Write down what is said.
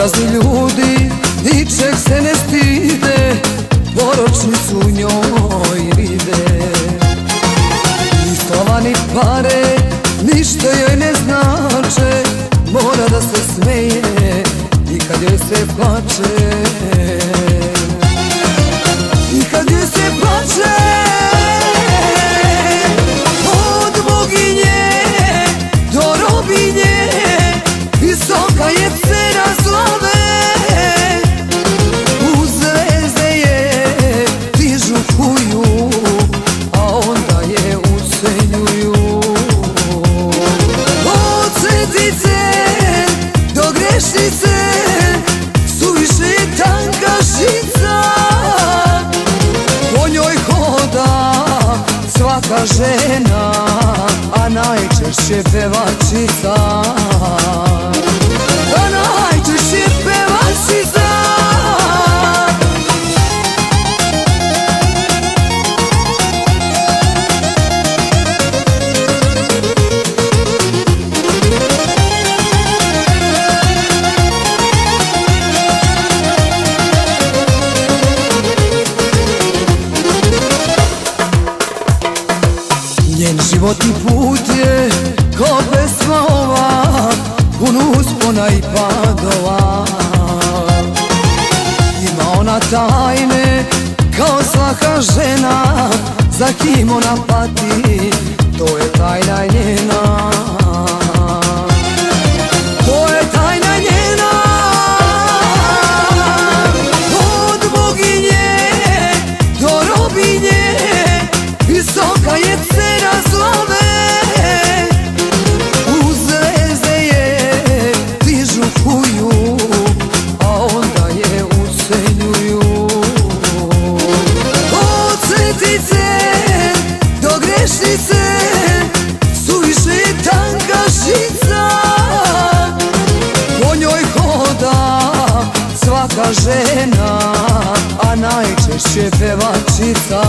Razni ljudi, ničeg se ne stide, poročnicu njoj vide. Ni slova ni pare, ništa joj ne znače, mora da se smeje i kad joj se plače. I kad joj se plače od boginje do robinje, visoka je cena slave. U zvezde je dižu kuju, a onda je ucenjuju. Od sredice do grešnice, suviše je tanka žica. Po njoj hoda svaka žena, a najčešće pevačica. Njen životni put je kao pesma ova, pun uspona i padova. Ima ona tajne kao svaka žena, za kim ona pati, to je tajna njena. To je tajna njena, od boginje do robinje, visoka je cena. Suviše je tanka žica, po njoj hoda svaka žena, a najčešće pevačica.